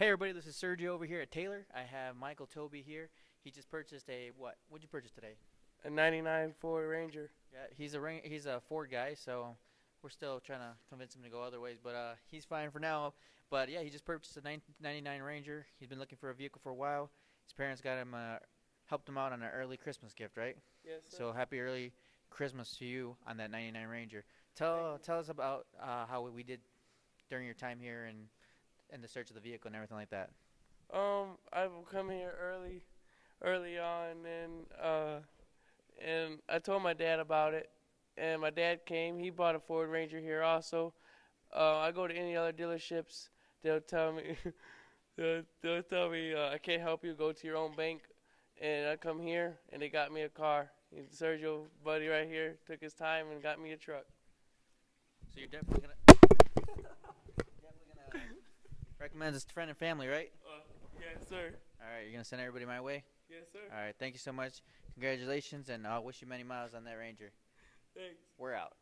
Hey everybody, this is Sergio over here at Taylor. I have Michael Toby here. He just purchased a what? What'd you purchase today? A '99 Ford Ranger. Yeah, he's a Ford guy, so we're still trying to convince him to go other ways, but he's fine for now. But yeah, he just purchased a '99 Ranger. He's been looking for a vehicle for a while. His parents got him, helped him out on an early Christmas gift, right? Yes, sir. So happy early Christmas to you on that '99 Ranger. Tell us about how we did during your time here and the search of the vehicle and everything like that. I've come here early on, and I told my dad about it, and my dad came. He bought a Ford Ranger here also. I go to any other dealerships, they'll tell me, they'll tell me I can't help you. Go to your own bank, and I come here, and they got me a car. And Sergio, buddy right here, took his time and got me a truck. So you're definitely gonna. Recommends this to friend and family, right? Yes, sir. All right, you're going to send everybody my way? Yes, sir. All right, thank you so much. Congratulations, and I wish you many miles on that Ranger. Thanks. We're out.